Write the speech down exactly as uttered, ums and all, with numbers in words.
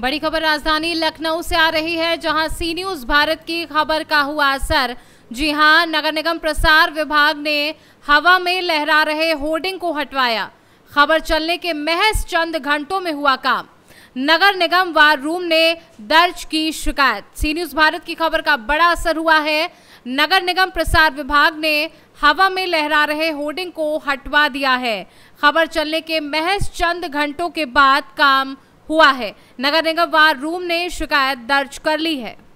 बड़ी खबर राजधानी लखनऊ से आ रही है, जहां सी न्यूज़ भारत की खबर का हुआ असर। जी हां, नगर निगम प्रसार विभाग ने हवा में लहरा रहे होर्डिंग को हटवाया। खबर चलने के महज चंद घंटों में हुआ काम। नगर निगम वार रूम ने दर्ज की शिकायत। सी न्यूज़ भारत की खबर का बड़ा असर हुआ है। नगर निगम प्रसार विभाग ने हवा में लहरा रहे होर्डिंग को हटवा दिया है। खबर चलने के महज चंद घंटों के बाद काम हुआ है। नगर निगम वार रूम ने शिकायत दर्ज कर ली है।